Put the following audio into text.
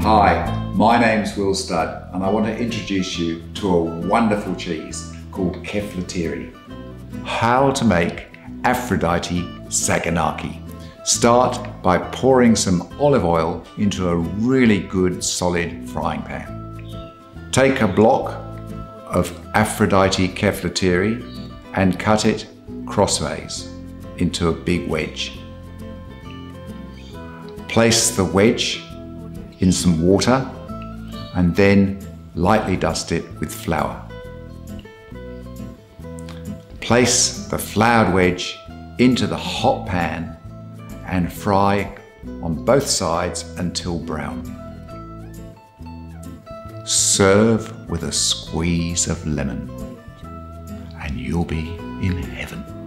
Hi, my name's Will Studd and I want to introduce you to a wonderful cheese called Kefalotyri. How to make Aphrodite Saganaki. Start by pouring some olive oil into a really good solid frying pan. Take a block of Aphrodite Kefalotyri and cut it crossways into a big wedge. Place the wedge in some water and then lightly dust it with flour. Place the floured wedge into the hot pan and fry on both sides until brown. Serve with a squeeze of lemon and you'll be in heaven.